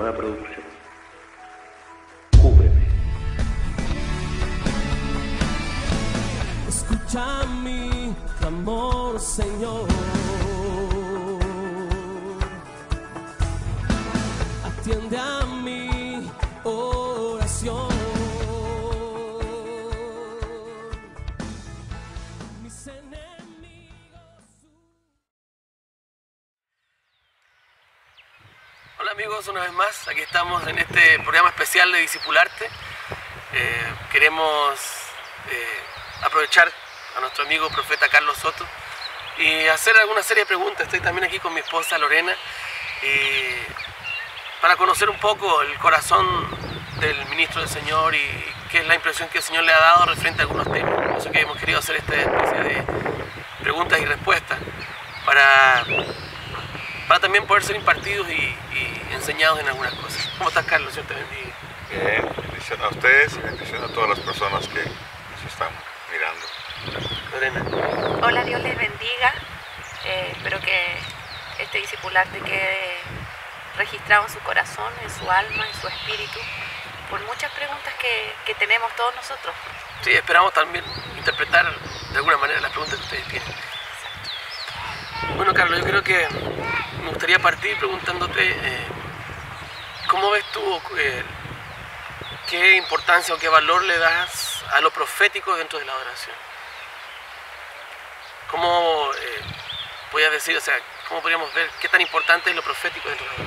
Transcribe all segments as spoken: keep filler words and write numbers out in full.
nueva producción. Cúbreme. Escucha mi clamor, Señor. Atiende a mi oración. Amigos, una vez más, aquí estamos en este programa especial de Discipularte. Eh, queremos eh, aprovechar a nuestro amigo profeta Carlos Soto y hacer alguna serie de preguntas. Estoy también aquí con mi esposa Lorena eh, para conocer un poco el corazón del ministro del Señor y qué es la impresión que el Señor le ha dado referente a algunos temas. Por eso que hemos querido hacer esta especie de preguntas y respuestas para, para también poder ser impartidos y enseñados en algunas cosas. ¿Cómo estás, Carlos? Yo te bendiga. Bien, bendición a ustedes y bendición a todas las personas que nos están mirando. Lorena. Hola, Dios les bendiga. Eh, espero que este discipularte quede registrado en su corazón, en su alma, en su espíritu, por muchas preguntas que, que tenemos todos nosotros. Sí, esperamos también interpretar de alguna manera las preguntas que ustedes tienen. Exacto. Bueno, Carlos, yo creo que me gustaría partir preguntándote eh, ¿cómo ves tú eh, qué importancia o qué valor le das a lo profético dentro de la adoración? ¿Cómo eh, voy a decir, o sea, cómo podríamos ver qué tan importante es lo profético dentro de la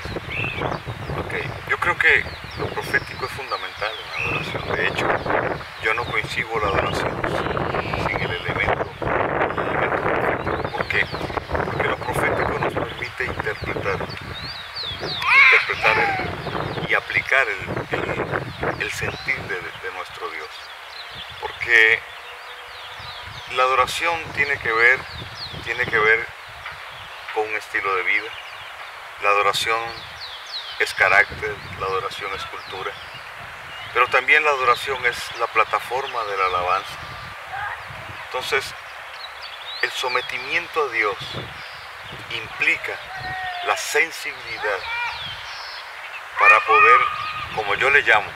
adoración? Okay. Yo creo que lo profético es fundamental en la adoración. De hecho, yo no concibo la adoración sin el elemento, el elemento profético. ¿Por qué? Porque lo profético nos permite interpretar, interpretar el y aplicar el, el, el sentir de, de nuestro Dios, porque la adoración tiene que ver tiene que ver con un estilo de vida. La adoración es carácter, la adoración es cultura, pero también la adoración es la plataforma de la alabanza. Entonces, el sometimiento a Dios implica la sensibilidad para poder, como yo le llamo,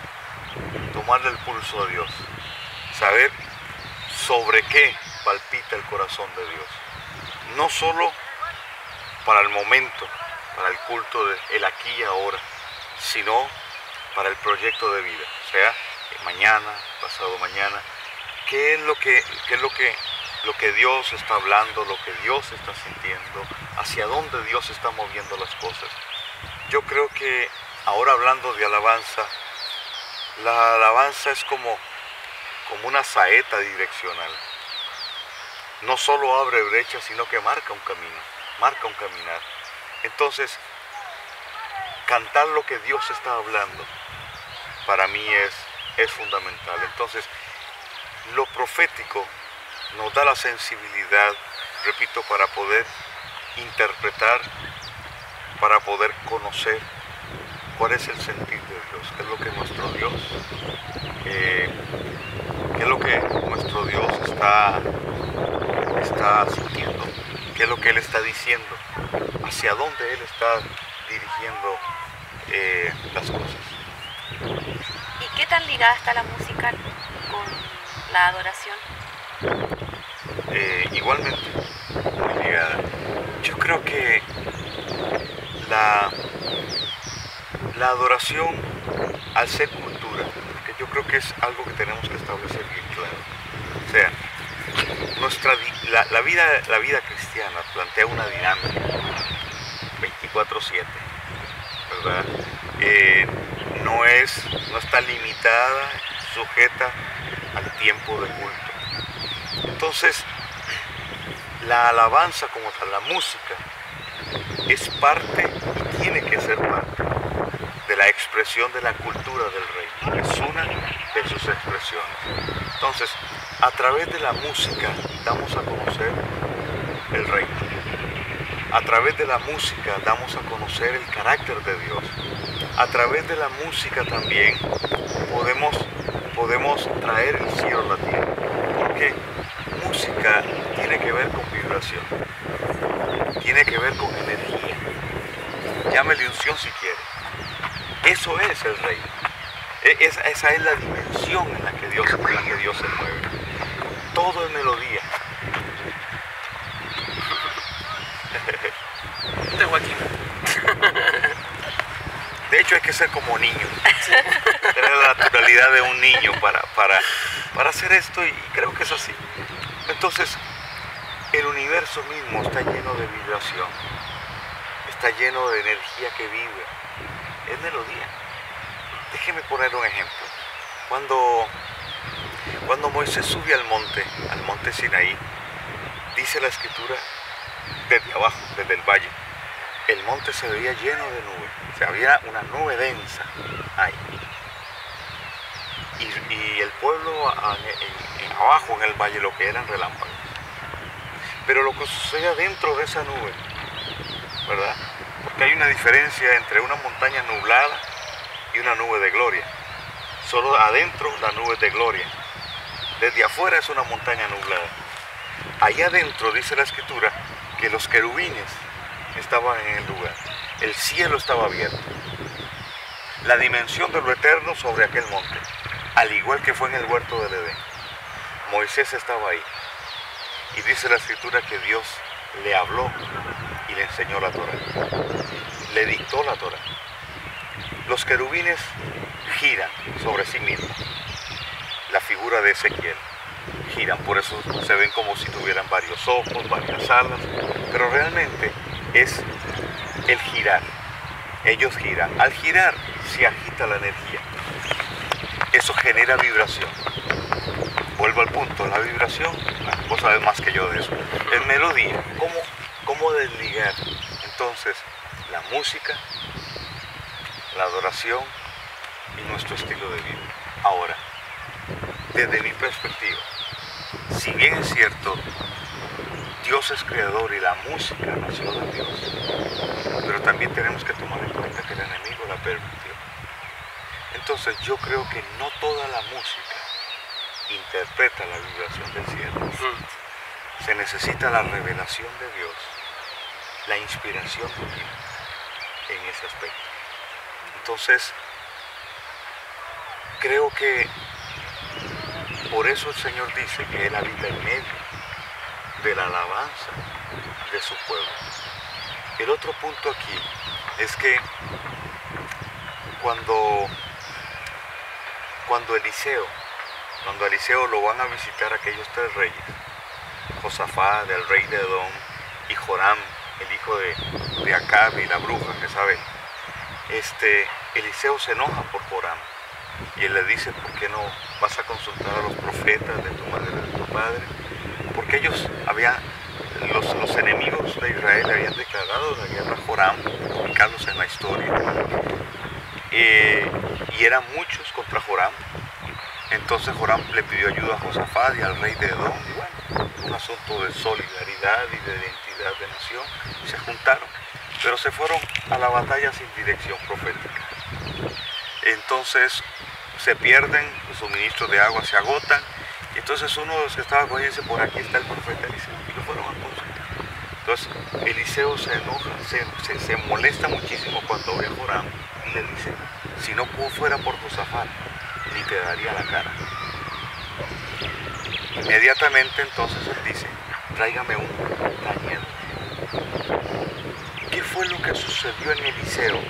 tomarle el pulso a Dios, saber sobre qué palpita el corazón de Dios, no solo para el momento, para el culto del aquí y ahora, sino para el proyecto de vida, o sea, mañana, pasado mañana, qué es lo que, qué es lo que, lo que Dios está hablando, lo que Dios está sintiendo, hacia dónde Dios está moviendo las cosas. Yo creo que ahora, hablando de alabanza, la alabanza es como, como una saeta direccional. No solo abre brechas, sino que marca un camino, marca un caminar. Entonces, cantar lo que Dios está hablando, para mí es, es fundamental. Entonces, lo profético nos da la sensibilidad, repito, para poder interpretar, para poder conocer cuál es el sentido de Dios, qué es lo que nuestro Dios, eh, qué es lo que nuestro Dios está, está sintiendo, qué es lo que Él está diciendo, hacia dónde Él está dirigiendo eh, las cosas. ¿Y qué tan ligada está la música con la adoración? Eh, igualmente, muy ligada. Yo creo que la... La adoración, al ser cultura, que yo creo que es algo que tenemos que establecer bien claro. O sea, nuestra, la, la, vida, la vida cristiana plantea una dinámica veinticuatro siete, ¿verdad? Eh, no, es, no está limitada, sujeta al tiempo de culto. Entonces, la alabanza como tal, la música, es parte y tiene que ser parte de la expresión de la cultura del reino, es una de sus expresiones. Entonces, a través de la música damos a conocer el reino, a través de la música damos a conocer el carácter de Dios, a través de la música también podemos, podemos traer el cielo a la tierra, porque música tiene que ver con vibración, tiene que ver con energía, llámele unción si quiere. es rey. Es, esa es la dimensión en la que Dios, en la que Dios se mueve. Todo es melodía. De Joaquín. De hecho, hay que ser como niño. Sí. Tener la naturalidad de un niño para, para, para hacer esto, y creo que es así. Entonces, el universo mismo está lleno de vibración. Está lleno de energía que vibra. Es melodía. Déjeme poner un ejemplo. Cuando, cuando Moisés sube al monte, al monte Sinaí, dice la escritura, desde abajo, desde el valle, el monte se veía lleno de nubes. O sea, había una nube densa ahí. Y, y el pueblo en, en, en abajo en el valle, lo que eran relámpagos. Pero lo que sucede dentro de esa nube, ¿verdad? Porque hay una diferencia entre una montaña nublada y una nube de gloria. Solo adentro la nube es de gloria. Desde afuera es una montaña nublada. Allá adentro dice la escritura que los querubines estaban en el lugar. El cielo estaba abierto. La dimensión de lo eterno sobre aquel monte. Al igual que fue en el huerto del Edén. Moisés estaba ahí. Y dice la escritura que Dios le habló y le enseñó la Torá. Le dictó la Torá. Los querubines giran sobre sí mismos. La figura de Ezequiel. Giran, por eso se ven como si tuvieran varios ojos, varias alas, pero realmente es el girar. Ellos giran. Al girar se agita la energía. Eso genera vibración. Vuelvo al punto, la vibración, vos sabés más que yo de eso. Es melodía. ¿Cómo, cómo desligar? Entonces, la música, la adoración y nuestro estilo de vida. Ahora, desde mi perspectiva, si bien es cierto, Dios es creador y la música nació de Dios, pero también tenemos que tomar en cuenta que el enemigo la pervirtió. Entonces yo creo que no toda la música interpreta la vibración del cielo. Se necesita la revelación de Dios, la inspiración de Dios en ese aspecto. Entonces, creo que por eso el Señor dice que Él habita en medio de la alabanza de su pueblo. El otro punto aquí es que cuando, cuando Eliseo, cuando a Eliseo lo van a visitar aquellos tres reyes, Josafá, del rey de Edom, y Joram, el hijo de, de Acab y la bruja, que sabe. Este, Eliseo se enoja por Joram y él le dice, ¿por qué no vas a consultar a los profetas de tu madre y de tu padre? Porque ellos habían, los, los enemigos de Israel habían declarado la guerra a Joram, Carlos en la historia, eh, y eran muchos contra Joram. Entonces Joram le pidió ayuda a Josafat y al rey de Edom, y bueno, un asunto de solidaridad y de identidad de nación, se juntaron, pero se fueron a la batalla sin dirección profética. Entonces se pierden, los suministros de agua se agotan, y entonces uno de los que estaba con ellos dice, por aquí está el profeta Eliseo, y lo fueron a consultar. Entonces Eliseo se enoja, se, se, se molesta muchísimo cuando ve a Joram y le dice, si no fuera por Josafat, ni te daría la cara. Inmediatamente entonces él dice, tráigame un cañero. ¿Qué fue lo que sucedió en Eliseo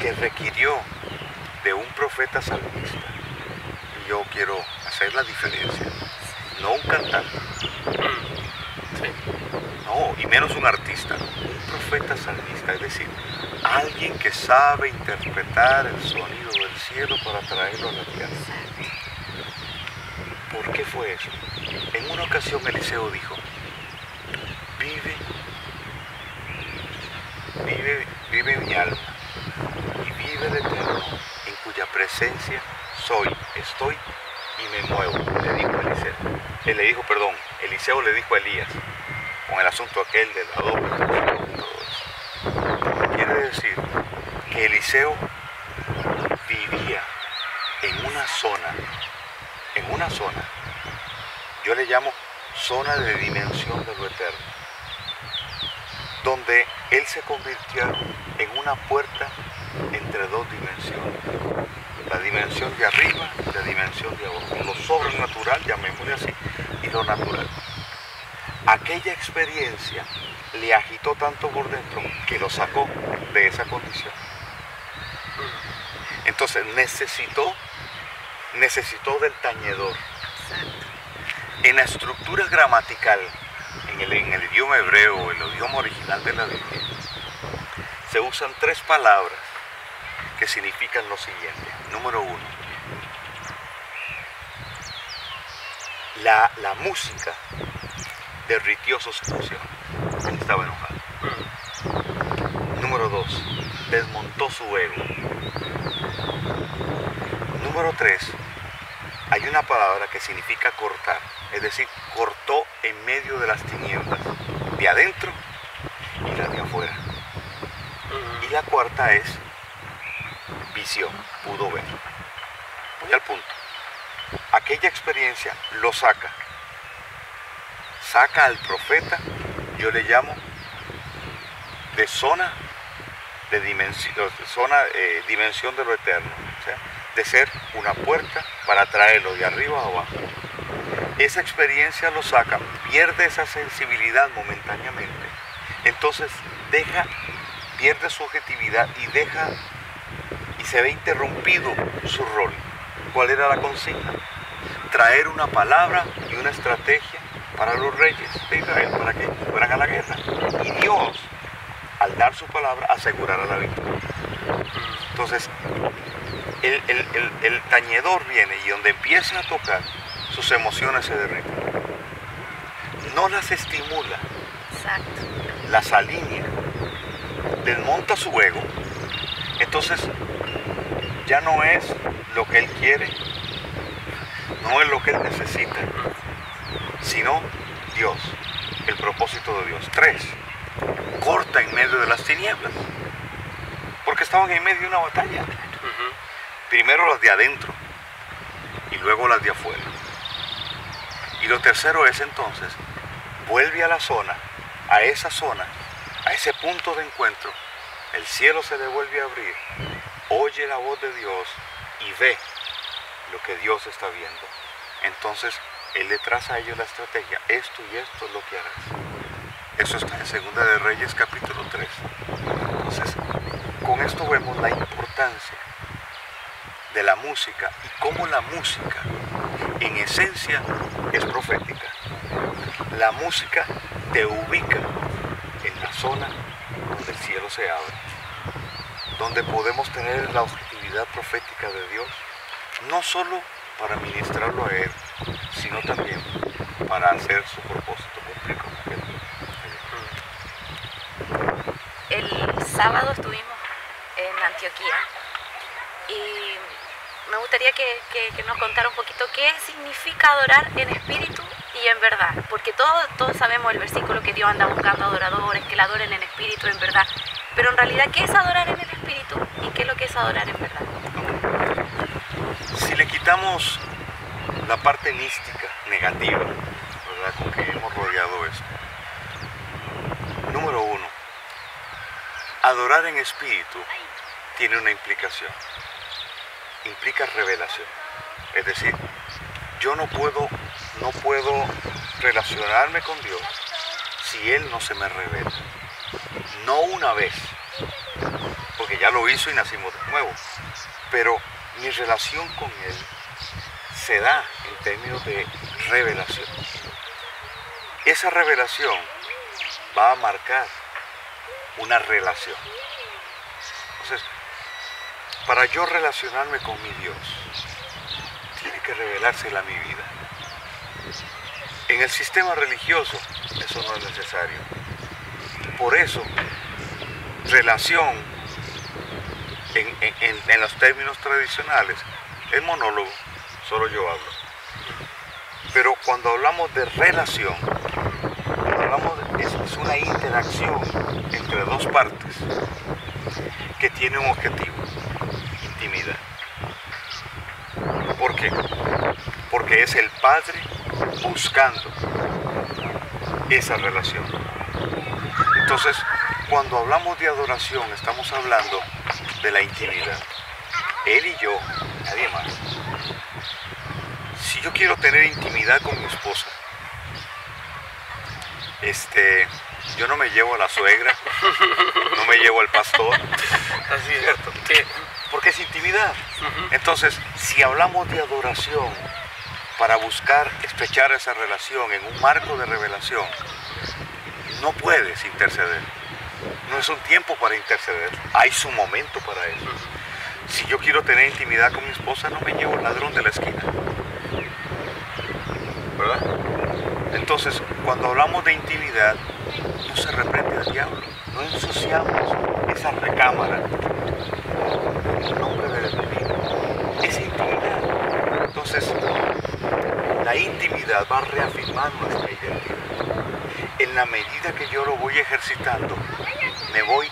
que requirió de un profeta salmista? Y yo quiero hacer la diferencia, no un cantante, sí. No, y menos un artista, un profeta salmista, es decir, alguien que sabe interpretar el sonido del cielo para traerlo a la tierra. ¿Por qué fue eso? En una ocasión Eliseo dijo, vive Vive, vive mi alma y vive el Eterno, en cuya presencia soy, estoy y me muevo, le dijo Eliseo. Él le dijo, perdón, Eliseo le dijo a Elías, con el asunto aquel del adobo y todo eso. Quiere decir que Eliseo vivía en una zona, en una zona, yo le llamo zona de dimensión de lo eterno, donde él se convirtió en una puerta entre entre dos dimensiones, la dimensión de arriba y la dimensión de abajo, lo sobrenatural, llamémosle así, y lo natural. Aquella experiencia le agitó tanto por dentro que lo sacó de esa condición. Entonces necesitó, necesitó del tañedor. En la estructura gramatical, en el, en el idioma hebreo, en el idioma original de la Biblia, se usan tres palabras que significan lo siguiente. Número uno, la, la música derritió sus emociones, estaba enojado. Número dos, desmontó su ego. Número tres, hay una palabra que significa cortar, es decir, cortó en medio de las tinieblas, de adentro y la de afuera. Y la cuarta es visión, pudo ver. Voy al punto. Aquella experiencia lo saca. Saca al profeta, yo le llamo, de zona, de dimensión, zona, eh, dimensión de lo eterno. O sea, de ser una puerta para traerlo de arriba a abajo. Esa experiencia lo saca, pierde esa sensibilidad momentáneamente. Entonces deja, pierde su objetividad y deja, y se ve interrumpido su rol. ¿Cuál era la consigna? Traer una palabra y una estrategia para los reyes de Israel, para que fueran a la guerra. Y Dios, al dar su palabra, asegurará la victoria. Entonces, el, el, el, el tañedor viene y donde empieza a tocar, sus emociones se derriten. No las estimula, exacto, las alinea, desmonta su ego. Entonces, ya no es lo que él quiere, no es lo que él necesita, sino Dios, el propósito de Dios. Tres, corta en medio de las tinieblas, porque estaban en medio de una batalla. Uh-huh. Primero las de adentro y luego las de afuera. Y lo tercero es entonces, vuelve a la zona, a esa zona, a ese punto de encuentro. El cielo se le vuelve a abrir, oye la voz de Dios y ve lo que Dios está viendo. Entonces, Él le traza a ellos la estrategia, esto y esto es lo que harás. Eso está en Segunda de Reyes capítulo tres. Entonces, con esto vemos la importancia de la música y cómo la música, en esencia, es profética. La música te ubica en la zona donde el cielo se abre, donde podemos tener la objetividad profética de Dios, no solo para ministrarlo a Él, sino también para hacer su propósito cumplir con Él. El sábado estuvimos en Antioquía y me gustaría que, que, que nos contara un poquito qué significa adorar en espíritu y en verdad, porque todos, todos sabemos el versículo que Dios anda buscando adoradores, que la adoren en espíritu en verdad, pero en realidad, ¿qué es adorar en el espíritu y qué es lo que es adorar en verdad? Si le quitamos la parte mística, negativa, ¿verdad?, con que hemos rodeado esto. Número uno, adorar en espíritu tiene una implicación. Implica revelación. Es decir, yo no puedo, no puedo relacionarme con Dios si Él no se me revela. No una vez, porque ya lo hizo y nacimos de nuevo. Pero mi relación con Él se da en términos de revelación. Esa revelación va a marcar una relación. Entonces, para yo relacionarme con mi Dios, tiene que revelársela a mi vida. En el sistema religioso, eso no es necesario. Por eso, relación, en, en, en, en los términos tradicionales, es monólogo. Solo yo hablo. Pero cuando hablamos de relación, cuando hablamos de, es, es una interacción entre dos partes que tiene un objetivo, intimidad. ¿Por qué? Porque es el Padre buscando esa relación. Entonces, cuando hablamos de adoración, estamos hablando de la intimidad. Él y yo, nadie más. Si yo quiero tener intimidad con mi esposa, este, yo no me llevo a la suegra, no me llevo al pastor. Así es, ¿cierto? Sí. Porque es intimidad. Uh-huh. Entonces, si hablamos de adoración para buscar estrechar esa relación en un marco de revelación, no puedes interceder. No es un tiempo para interceder, hay su momento para eso. Si yo quiero tener intimidad con mi esposa, no me llevo al ladrón de la esquina, ¿verdad? Entonces, cuando hablamos de intimidad, no se reprende al diablo, no ensuciamos esa recámara en nombre del enemigo. Es intimidad. Entonces, la intimidad va a reafirmar nuestra identidad. En la medida que yo lo voy ejercitando, me voy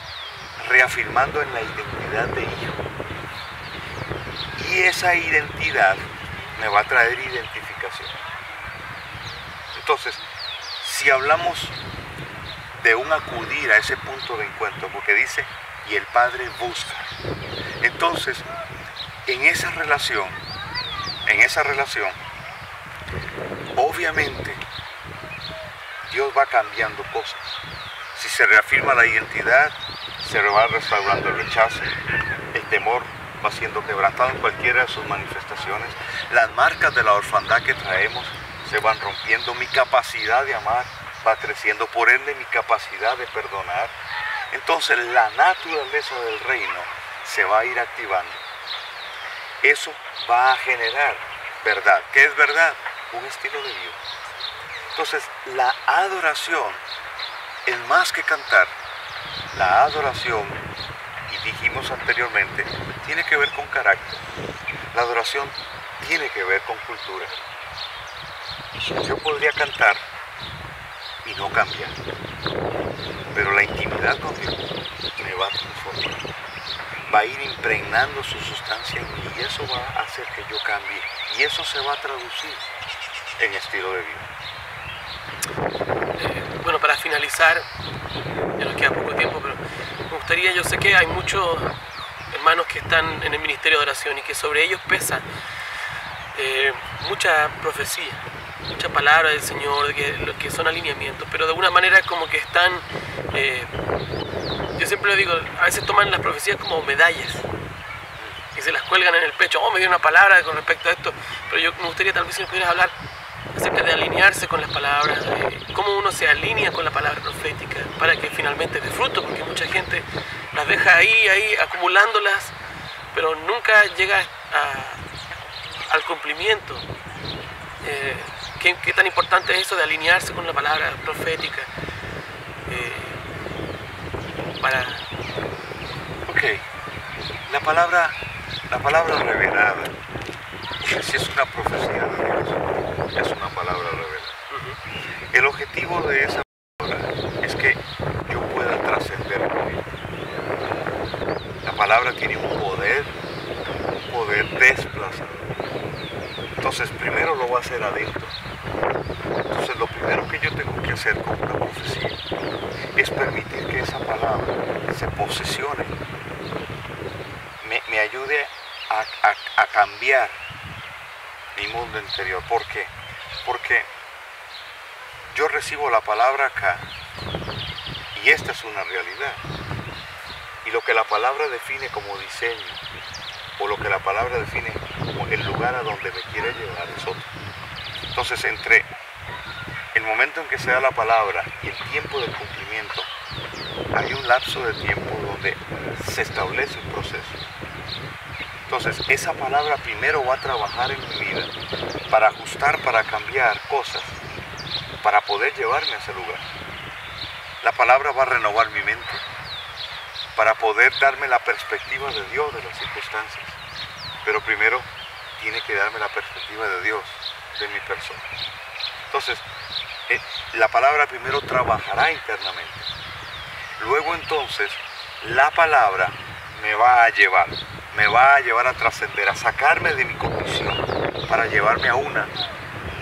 reafirmando en la identidad de hijo. Y esa identidad me va a traer identificación. Entonces, si hablamos de un acudir a ese punto de encuentro, porque dice, y el Padre busca. Entonces, en esa relación, en esa relación, obviamente, Dios va cambiando cosas. Si se reafirma la identidad, se va restaurando el rechazo, el temor va siendo quebrantado en cualquiera de sus manifestaciones, las marcas de la orfandad que traemos se van rompiendo, mi capacidad de amar va creciendo, por ende mi capacidad de perdonar. Entonces la naturaleza del reino se va a ir activando. Eso va a generar verdad. ¿Qué es verdad? Un estilo de vida. Entonces la adoración es más que cantar. La adoración, y dijimos anteriormente, tiene que ver con carácter. La adoración tiene que ver con cultura. Yo podría cantar y no cambiar, pero la intimidad con Dios me va a transformar, va a ir impregnando su sustancia en mí y eso va a hacer que yo cambie, y eso se va a traducir en estilo de vida. Eh, bueno, para finalizar, ya nos queda poco tiempo, pero me gustaría, yo sé que hay muchos hermanos que están en el ministerio de oración y que sobre ellos pesa eh, mucha profecía, mucha palabra del Señor, que, que son alineamientos, pero de alguna manera como que están, eh, yo siempre lo digo, a veces toman las profecías como medallas y se las cuelgan en el pecho. Oh, me dio una palabra con respecto a esto, pero yo me gustaría tal vez si nos pudieras hablar acerca de alinearse con las palabras, eh, cómo uno se alinea con la palabra profética para que finalmente dé fruto, porque mucha gente las deja ahí, ahí, acumulándolas, pero nunca llega a, al cumplimiento. Eh, ¿Qué, ¿Qué tan importante es eso de alinearse con la palabra profética? Eh, para... Ok, la palabra, la palabra revelada, si es una profecía de Dios, es una palabra revelada. Uh-huh. El objetivo de esa palabra es que yo pueda trascender con ella. La palabra tiene un poder, un poder desplazador. Entonces primero lo va a hacer adentro. Entonces lo primero que yo tengo que hacer con una profecía es permitir que esa palabra se posesione, me, me ayude a, a, a cambiar mi mundo interior. ¿Por qué? Porque yo recibo la palabra acá y esta es una realidad. Y lo que la palabra define como diseño o lo que la palabra define como el lugar a donde me quiere llevar es otro. Entonces, entre el momento en que se da la palabra y el tiempo del cumplimiento, hay un lapso de tiempo donde se establece un proceso. Entonces, esa palabra primero va a trabajar en mi vida para ajustar, para cambiar cosas, para poder llevarme a ese lugar. La palabra va a renovar mi mente, para poder darme la perspectiva de Dios de las circunstancias. Pero primero tiene que darme la perspectiva de Dios, de mi persona. Entonces, eh, la palabra primero trabajará internamente. Luego entonces, la palabra me va a llevar, me va a llevar a trascender, a sacarme de mi condición, para llevarme a una,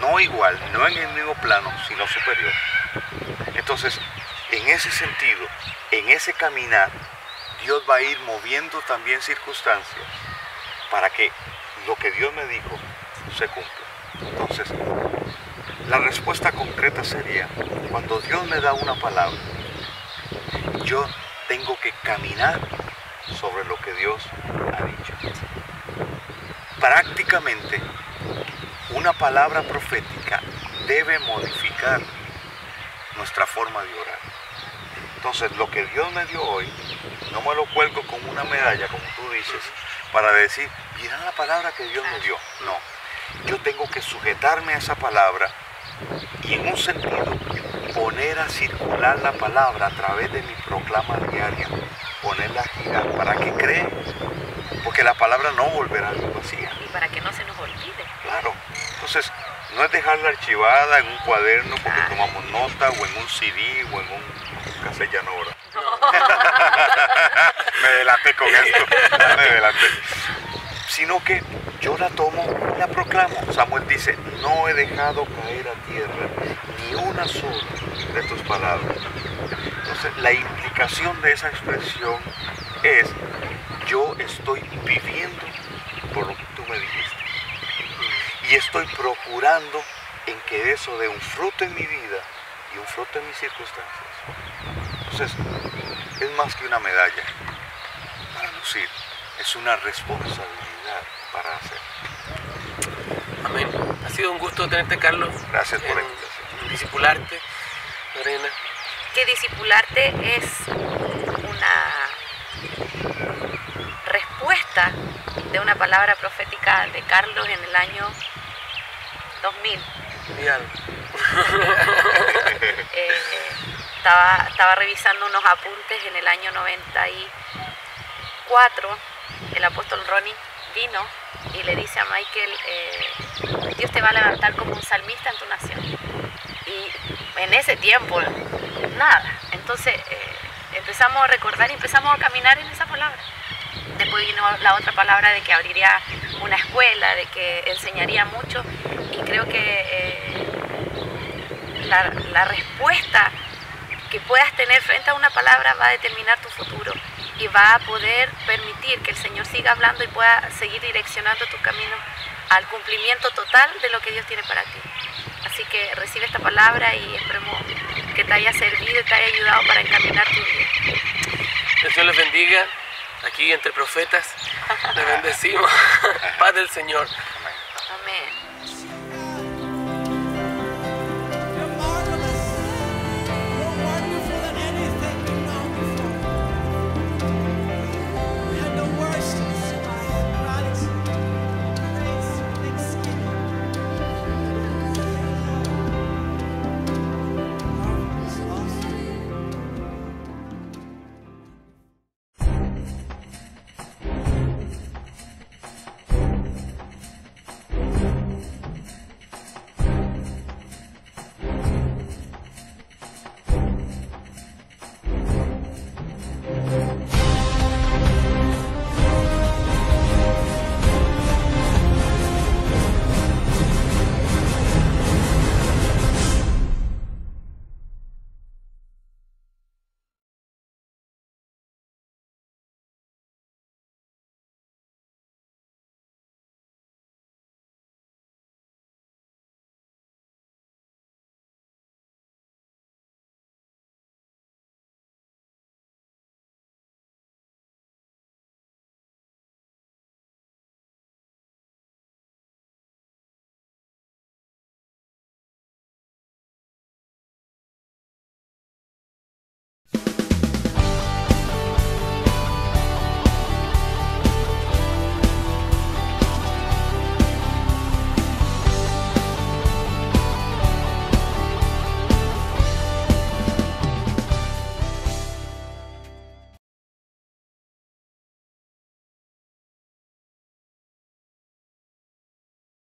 no igual, no en el mismo plano, sino superior. Entonces, en ese sentido, en ese caminar, Dios va a ir moviendo también circunstancias para que lo que Dios me dijo se cumpla. Entonces, la respuesta concreta sería, cuando Dios me da una palabra, yo tengo que caminar sobre lo que Dios ha dicho. Prácticamente, una palabra profética debe modificar nuestra forma de orar. Entonces, lo que Dios me dio hoy, no me lo cuelgo con una medalla, como tú dices, para decir, mira la palabra que Dios me dio. No, yo tengo que sujetarme a esa palabra y en un sentido poner a circular la palabra a través de mi proclama diaria, ponerla a girar para que cree, porque la palabra no volverá vacía. Y para que no se nos olvide. Claro, entonces no es dejarla archivada en un cuaderno porque ah. tomamos nota o en un C D o en un casellanora. No. Me delaté con esto, me delaté. Sino que yo la tomo y la proclamo. Samuel dice, no he dejado caer a tierra ni una sola de tus palabras. Entonces, la implicación de esa expresión es, yo estoy viviendo por lo que tú me dijiste. Y estoy procurando en que eso dé un fruto en mi vida y un fruto en mis circunstancias. Entonces, es más que una medalla para lucir, es una responsabilidad para hacer. Amén. Ha sido un gusto tenerte, Carlos. Gracias por la invitación. Discipularte, Lorena. Que discipularte es una respuesta de una palabra profética de Carlos en el año dos mil. Genial. eh, estaba, estaba revisando unos apuntes en el año noventa y cuatro. El apóstol Ronnie vino y le dice a Michael, eh, Dios te va a levantar como un salmista en tu nación. Y en ese tiempo, nada. Entonces eh, empezamos a recordar y empezamos a caminar en esa palabra. Después vino la otra palabra de que abriría una escuela, de que enseñaría mucho, y creo que eh, la, la respuesta que puedas tener frente a una palabra va a determinar tu futuro y va a poder permitir que el Señor siga hablando y pueda seguir direccionando tu camino al cumplimiento total de lo que Dios tiene para ti. Así que recibe esta palabra y esperemos que te haya servido y te haya ayudado para encaminar tu vida. Que Dios les bendiga. Aquí entre profetas, le bendecimos. Paz del Señor. Amén.